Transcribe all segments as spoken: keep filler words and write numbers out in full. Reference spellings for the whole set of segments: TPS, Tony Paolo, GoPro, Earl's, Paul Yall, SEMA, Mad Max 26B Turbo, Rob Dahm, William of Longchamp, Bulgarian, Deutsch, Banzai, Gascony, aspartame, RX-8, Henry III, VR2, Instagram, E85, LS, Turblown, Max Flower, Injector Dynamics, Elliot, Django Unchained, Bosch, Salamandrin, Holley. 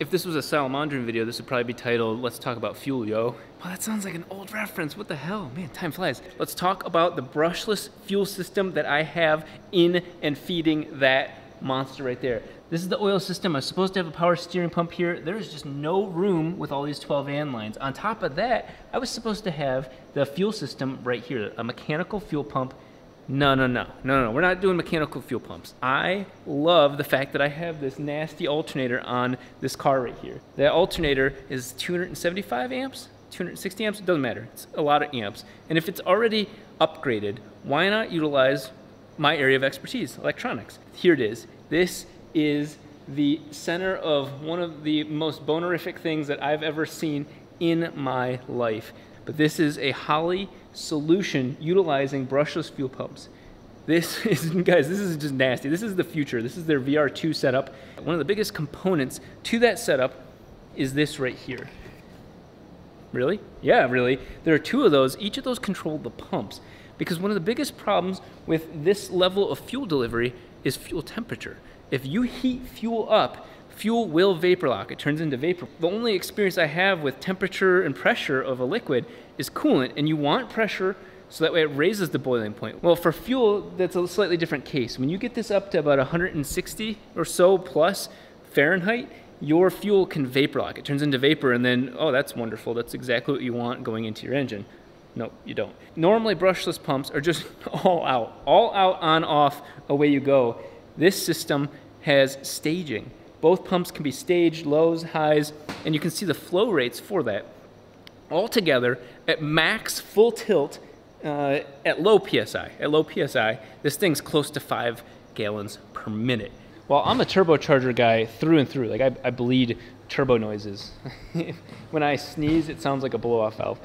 If this was a Salamandrin video, this would probably be titled, "Let's Talk About Fuel, Yo." Wow, that sounds like an old reference. What the hell? Man, time flies. Let's talk about the brushless fuel system that I have in and feeding that monster right there. This is the oil system. I was supposed to have a power steering pump here. There is just no room with all these twelve amp lines. On top of that, I was supposed to have the fuel system right here, a mechanical fuel pump. No, no, no, no, no, we're not doing mechanical fuel pumps. I love the fact that I have this nasty alternator on this car right here. That alternator is two hundred seventy-five amps, two hundred sixty amps, it doesn't matter. It's a lot of amps. And if it's already upgraded, why not utilize my area of expertise, electronics? Here it is. This is the center of one of the most bonerific things that I've ever seen in my life. But this is a Holley solution utilizing brushless fuel pumps. This is, guys, this is just nasty. This is the future. This is their V R two setup. One of the biggest components to that setup is this right here. Really? Yeah, really. There are two of those. Each of those control the pumps, because one of the biggest problems with this level of fuel delivery is fuel temperature. If you heat fuel up, fuel will vapor lock. It turns into vapor. The only experience I have with temperature and pressure of a liquid is coolant, and you want pressure so that way it raises the boiling point. Well, for fuel, that's a slightly different case. When you get this up to about one hundred sixty or so plus Fahrenheit, your fuel can vapor lock. It turns into vapor, and then, oh, that's wonderful. That's exactly what you want going into your engine. No, you don't. Normally, brushless pumps are just all out. All out, on, off, away you go. This system has staging. Both pumps can be staged, lows, highs, and you can see the flow rates for that. All together, at max full tilt, uh, at low P S I, at low P S I, this thing's close to five gallons per minute. Well, I'm a turbocharger guy through and through. Like, I, I bleed turbo noises. When I sneeze, it sounds like a blow-off valve.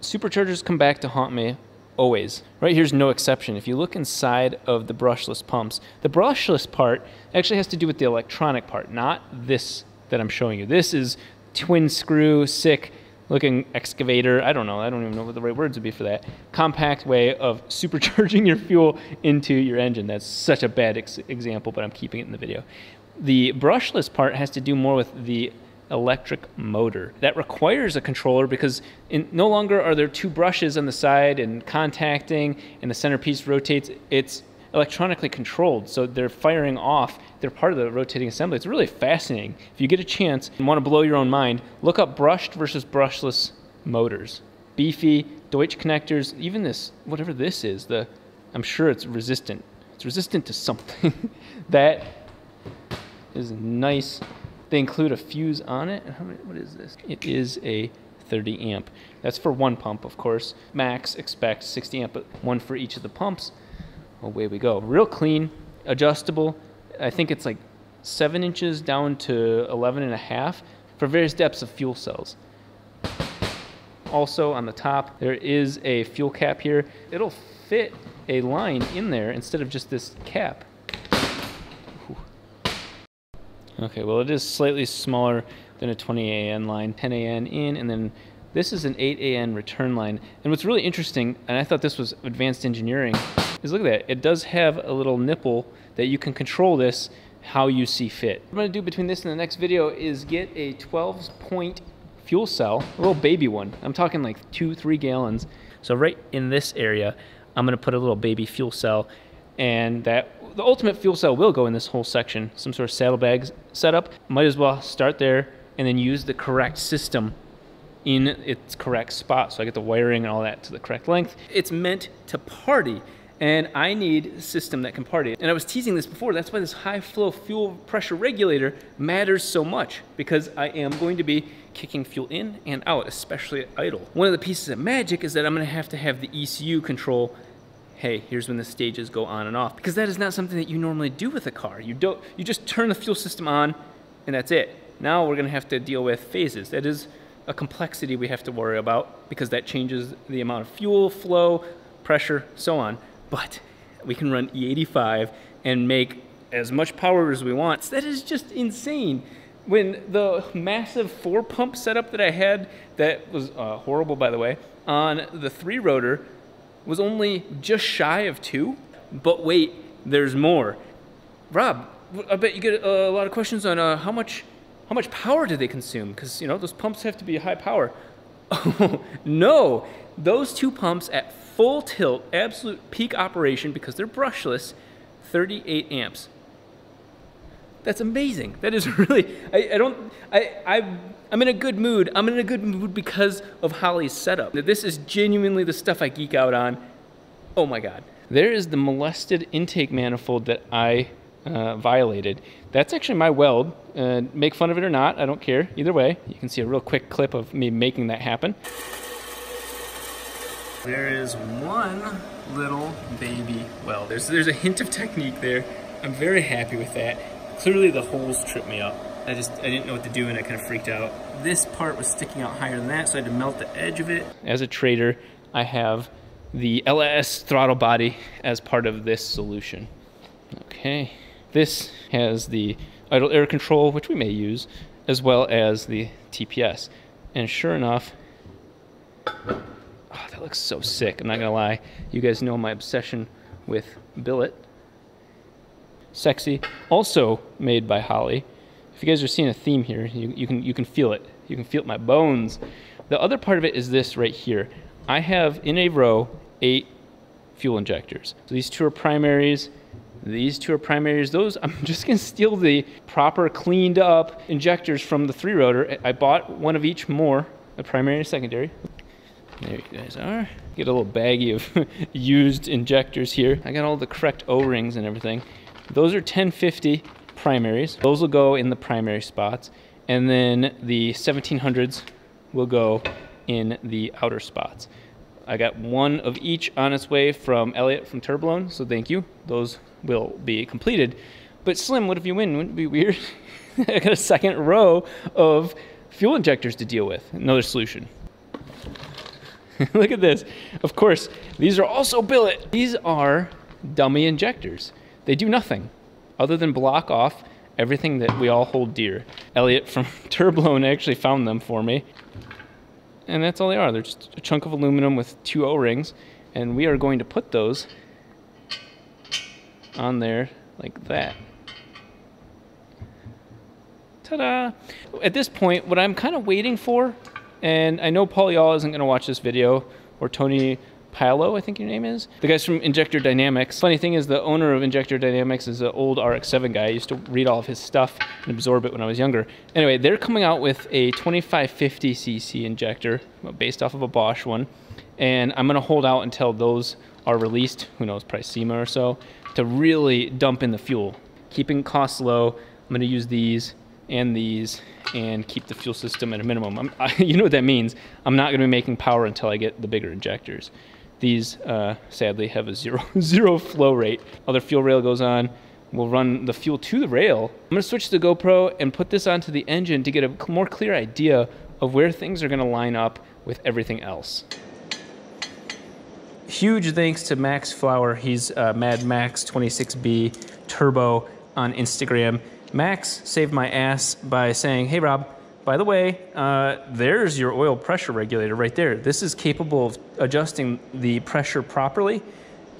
Superchargers come back to haunt me. Always. Right here's no exception. If you look inside of the brushless pumps, the brushless part actually has to do with the electronic part, not this that I'm showing you. This is twin screw, sick looking excavator. I don't know. I don't even know what the right words would be for that. Compact way of supercharging your fuel into your engine. That's such a bad ex example, but I'm keeping it in the video. The brushless part has to do more with the electric motor. That requires a controller because in, no longer are there two brushes on the side and contacting and the centerpiece rotates. It's electronically controlled, so they're firing off. They're part of the rotating assembly. It's really fascinating. If you get a chance and want to blow your own mind, look up brushed versus brushless motors. Beefy, Deutsch connectors, even this, whatever this is, the, I'm sure it's resistant. It's resistant to something. That is nice. They include a fuse on it. How many, what is this? It is a thirty amp. That's for one pump, of course. Max expects sixty amp, but one for each of the pumps. Away we go. Real clean, adjustable. I think it's like seven inches down to eleven and a half for various depths of fuel cells. Also on the top, there is a fuel cap here. It'll fit a line in there instead of just this cap. Okay, well, it is slightly smaller than a twenty A N line, ten A N in, and then this is an eight A N return line. And what's really interesting, and I thought this was advanced engineering, is look at that. It does have a little nipple that you can control this how you see fit. What I'm gonna do between this and the next video is get a twelve point fuel cell, a little baby one. I'm talking like two, three gallons. So right in this area, I'm gonna put a little baby fuel cell, and that the ultimate fuel cell will go in this whole section, some sort of saddlebags setup. Might as well start there and then use the correct system in its correct spot. So I get the wiring and all that to the correct length. It's meant to party, and I need a system that can party. And I was teasing this before. That's why this high flow fuel pressure regulator matters so much, because I am going to be kicking fuel in and out, especially at idle. One of the pieces of magic is that I'm gonna have to have the E C U control. Hey, here's when the stages go on and off, because that is not something that you normally do with a car. You don't, you just turn the fuel system on and that's it. Now we're gonna have to deal with phases. That is a complexity we have to worry about, because that changes the amount of fuel, flow, pressure, so on. But we can run E eighty-five and make as much power as we want. That is just insane. When the massive four pump setup that I had, that was uh, horrible by the way, on the three rotor, was only just shy of two, but wait, there's more. Rob, I bet you get a lot of questions on uh, how much how much power do they consume? Because, you know, those pumps have to be high power. No, those two pumps at full tilt, absolute peak operation, because they're brushless, thirty-eight amps. That's amazing. That is really, I, I don't, I, I, I'm in a good mood. I'm in a good mood because of Holley's setup. This is genuinely the stuff I geek out on. Oh my God. There is the molested intake manifold that I uh, violated. That's actually my weld. Uh, make fun of it or not, I don't care. Either way, you can see a real quick clip of me making that happen. There is one little baby weld. There's, there's a hint of technique there. I'm very happy with that. Clearly the holes tripped me up. I just, I didn't know what to do and I kind of freaked out. This part was sticking out higher than that, so I had to melt the edge of it. As a trader, I have the L S throttle body as part of this solution. Okay, this has the idle air control, which we may use, as well as the T P S. And sure enough, oh, that looks so sick, I'm not gonna lie. You guys know my obsession with billet. Sexy, also made by Holley. If you guys are seeing a theme here, you, you can you can feel it. You can feel it in my bones. The other part of it is this right here. I have in a row eight fuel injectors. So these two are primaries. These two are primaries. Those, I'm just gonna steal the proper cleaned up injectors from the three rotor. I bought one of each more, a primary and a secondary. There you guys are. Get a little baggie of used injectors here. I got all the correct O-rings and everything. Those are ten fifty primaries. Those will go in the primary spots. And then the seventeen hundreds will go in the outer spots. I got one of each on its way from Elliot from Turblown, so thank you. Those will be completed. But Slim, what if you win? Wouldn't it be weird? I got a second row of fuel injectors to deal with. Another solution. Look at this. Of course, these are also billet. These are dummy injectors. They do nothing other than block off everything that we all hold dear. Elliot from Turblown actually found them for me. And that's all they are. They're just a chunk of aluminum with two O-rings. And we are going to put those on there like that. Ta-da! At this point, what I'm kind of waiting for, and I know Paul Yall isn't going to watch this video, or Tony Paolo, I think your name is. The guys from Injector Dynamics. Funny thing is, the owner of Injector Dynamics is an old R X seven guy. I used to read all of his stuff and absorb it when I was younger. Anyway, they're coming out with a twenty-five fifty C C injector based off of a Bosch one. And I'm gonna hold out until those are released, who knows, probably SEMA or so, to really dump in the fuel. Keeping costs low, I'm gonna use these and these and keep the fuel system at a minimum. I'm, I, you know what that means. I'm not gonna be making power until I get the bigger injectors. These, uh, sadly, have a zero, zero flow rate. Other fuel rail goes on. We'll run the fuel to the rail. I'm gonna switch to the GoPro and put this onto the engine to get a more clear idea of where things are gonna line up with everything else. Huge thanks to Max Flower. He's uh, Mad Max twenty-six B Turbo on Instagram. Max saved my ass by saying, hey, Rob, by the way, uh, there's your oil pressure regulator right there. This is capable of adjusting the pressure properly.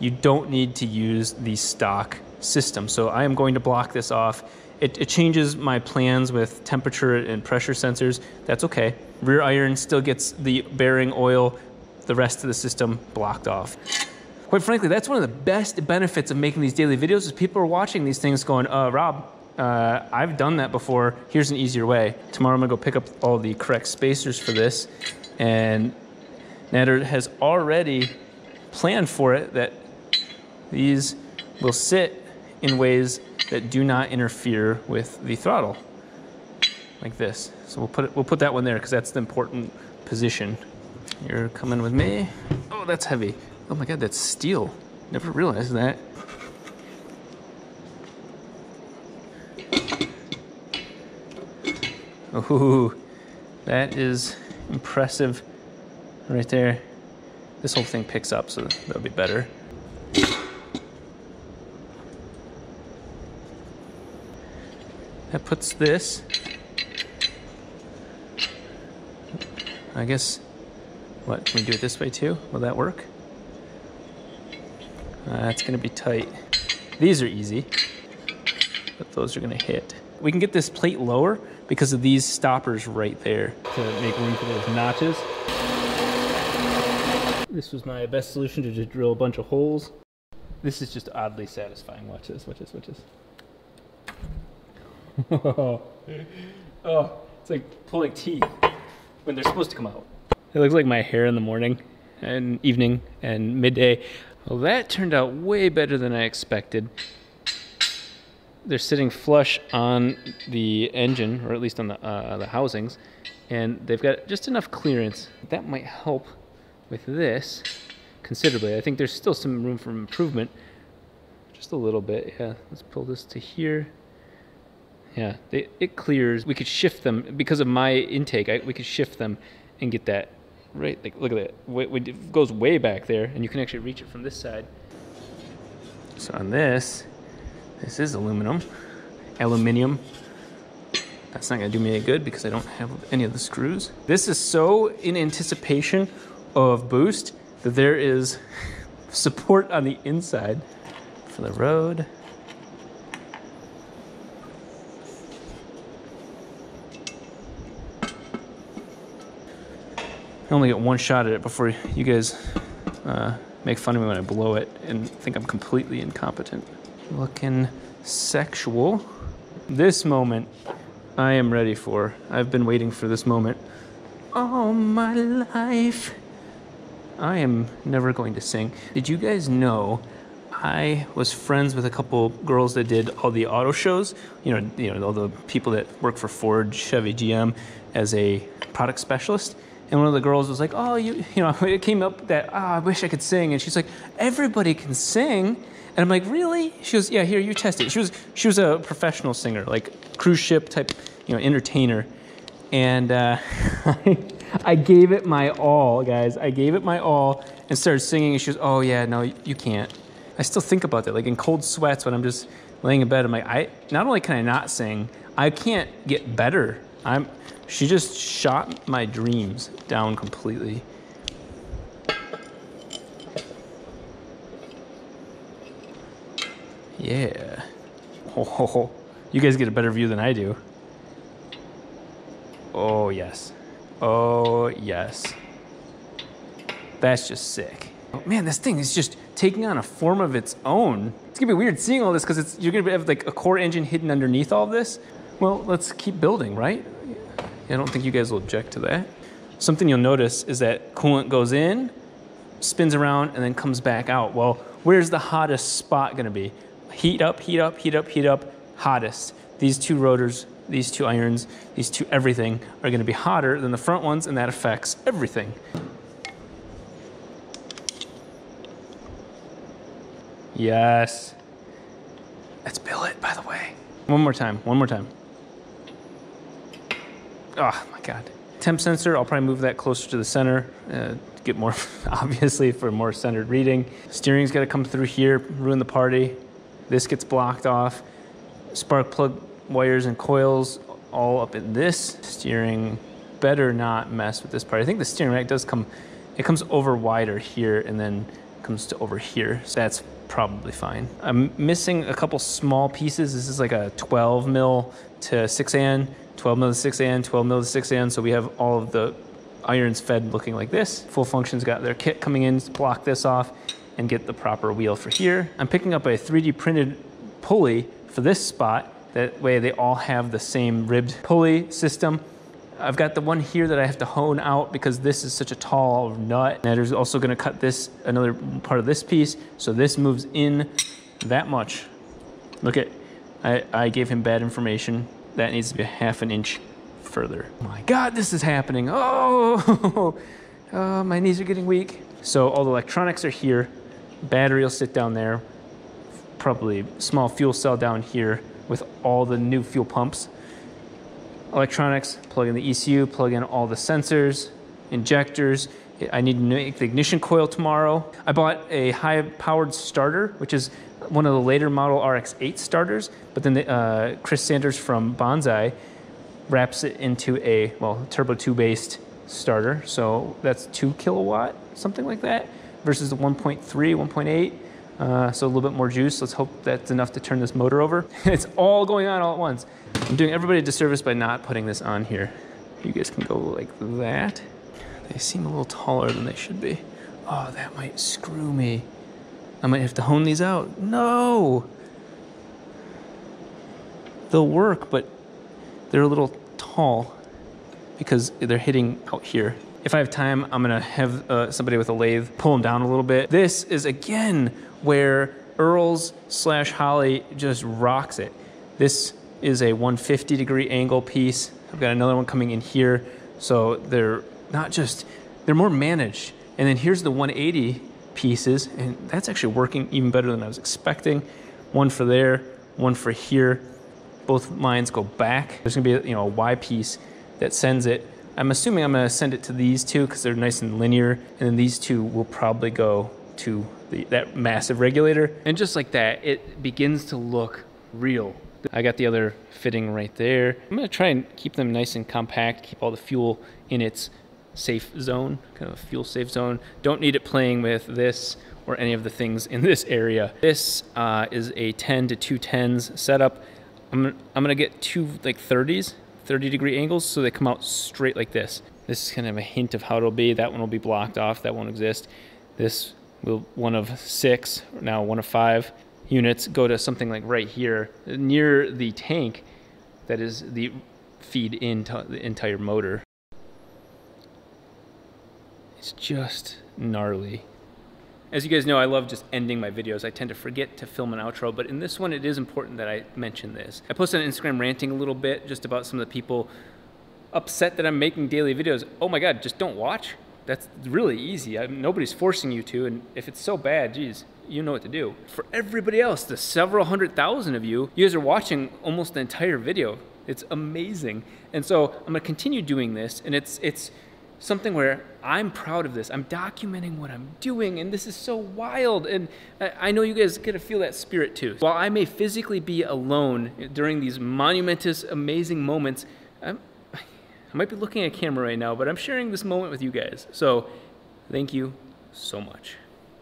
You don't need to use the stock system. So I am going to block this off. It, it changes my plans with temperature and pressure sensors. That's okay. Rear iron still gets the bearing oil, the rest of the system blocked off. Quite frankly, that's one of the best benefits of making these daily videos is people are watching these things going, uh, Rob, Uh, I've done that before, here's an easier way. Tomorrow I'm gonna go pick up all the correct spacers for this, and Natter has already planned for it that these will sit in ways that do not interfere with the throttle, like this. So we'll put, it, we'll put that one there because that's the important position. You're coming with me. Oh, that's heavy. Oh my God, that's steel. Never realized that. Ooh, that is impressive right there. This whole thing picks up, so that'll be better. That puts this, I guess, what, can we do it this way too? Will that work? Uh, it's gonna be tight. These are easy, but those are gonna hit. We can get this plate lower because of these stoppers right there to make room for those notches. This was my best solution, to just drill a bunch of holes. This is just oddly satisfying. Watch this, watch this, watch this. Oh, it's like pulling teeth when they're supposed to come out. It looks like my hair in the morning and evening and midday. Well, that turned out way better than I expected. They're sitting flush on the engine, or at least on the, uh, the housings, and they've got just enough clearance. That might help with this considerably. I think there's still some room for improvement, just a little bit. Yeah, let's pull this to here. Yeah, they, it clears. We could shift them because of my intake. I, we could shift them and get that right. Like, look at that. It, it goes way back there, and you can actually reach it from this side. So on this, this is aluminum. Aluminium. That's not gonna do me any good because I don't have any of the screws. This is so in anticipation of boost that there is support on the inside for the road. I only get one shot at it before you guys uh, make fun of me when I blow it and think I'm completely incompetent. Looking sexual. This moment I am ready for. I've been waiting for this moment all my life. I am never going to sing. Did you guys know I was friends with a couple girls that did all the auto shows? You know, you know, all the people that work for Ford, Chevy, G M as a product specialist. And one of the girls was like, oh, you you know, it came up that, ah, oh, I wish I could sing. And she's like, everybody can sing. And I'm like, really? She was, yeah, here, you test it. She was, she was a professional singer, like cruise ship type, you know, entertainer. And uh, I gave it my all, guys. I gave it my all and started singing. And she was, oh, yeah, no, you can't. I still think about that, like in cold sweats when I'm just laying in bed. I'm like, I, not only can I not sing, I can't get better. I'm... She just shot my dreams down completely. Yeah. Oh, you guys get a better view than I do. Oh, yes. Oh, yes. That's just sick. Oh, man, this thing is just taking on a form of its own. It's gonna be weird seeing all this because it's you're gonna have like a core engine hidden underneath all this. Well, let's keep building, right? I don't think you guys will object to that. Something you'll notice is that coolant goes in, spins around, and then comes back out. Well, where's the hottest spot gonna be? Heat up, heat up, heat up, heat up, hottest. These two rotors, these two irons, these two everything are gonna be hotter than the front ones, and that affects everything. Yes. That's billet, by the way. One more time, one more time. Oh my God. Temp sensor, I'll probably move that closer to the center, uh, get more, obviously, for more centered reading. Steering's gotta come through here, ruin the party. This gets blocked off. Spark plug wires and coils all up in this. Steering better not mess with this part. I think the steering rack does come, it comes over wider here and then comes to over here, so that's probably fine. I'm missing a couple small pieces. This is like a twelve mil to six A N. twelve mil to six A N, twelve mil to six A N, so we have all of the irons fed looking like this. Full Function's got their kit coming in to block this off and get the proper wheel for here. I'm picking up a three D printed pulley for this spot. That way they all have the same ribbed pulley system. I've got the one here that I have to hone out because this is such a tall nut. Netter's also gonna cut this, another part of this piece, so this moves in that much. Look at, I, I gave him bad information. That needs to be a half an inch further. My God, this is happening. Oh, uh, my knees are getting weak. So all the electronics are here. Battery will sit down there. Probably small fuel cell down here with all the new fuel pumps. Electronics, plug in the E C U, plug in all the sensors, injectors. I need to make the ignition coil tomorrow. I bought a high powered starter, which is one of the later model R X eight starters, but then the, uh, Chris Sanders from Banzai wraps it into a, well, Turbo two based starter. So that's two kilowatt, something like that, versus the one point three, one point eight. Uh, so a little bit more juice. Let's hope that's enough to turn this motor over. It's all going on all at once. I'm doing everybody a disservice by not putting this on here. You guys can go like that. They seem a little taller than they should be. Oh, that might screw me. I might have to hone these out. No! They'll work, but they're a little tall because they're hitting out here. If I have time, I'm gonna have uh, somebody with a lathe pull them down a little bit. This is, again, where Earl's slash Holley just rocks it. This is a one fifty degree angle piece. I've got another one coming in here. So they're not just, they're more managed. And then here's the one eighty pieces, and that's actually working even better than I was expecting. One for there, one for here. Both lines go back. There's gonna be, you know, a Y piece that sends it. I'm assuming I'm gonna send it to these two because they're nice and linear, and then these two will probably go to the, that massive regulator. And just like that, it begins to look real. I got the other fitting right there. I'm gonna try and keep them nice and compact, keep all the fuel in its safe zone, kind of a fuel safe zone. Don't need it playing with this or any of the things in this area. This uh, is a ten to two tens setup. I'm gonna, I'm gonna get two like thirties, thirty degree angles so they come out straight like this. This is kind of a hint of how it'll be. That one will be blocked off, that won't exist. This will, one of six, or now one of five units, go to something like right here near the tank that is the feed into the entire motor. It's just gnarly. As you guys know, I love just ending my videos. I tend to forget to film an outro, but in this one, it is important that I mention this. I posted on Instagram ranting a little bit just about some of the people upset that I'm making daily videos. Oh my God, just don't watch. That's really easy. I, nobody's forcing you to, and if it's so bad, geez, you know what to do. For everybody else, the several hundred thousand of you, you guys are watching almost the entire video. It's amazing. And so I'm gonna continue doing this, and it's, it's, something where I'm proud of this. I'm documenting what I'm doing, and this is so wild, and I know you guys get to feel that spirit too. While I may physically be alone during these monumentous, amazing moments, I'm, I might be looking at camera right now, but I'm sharing this moment with you guys. So thank you so much.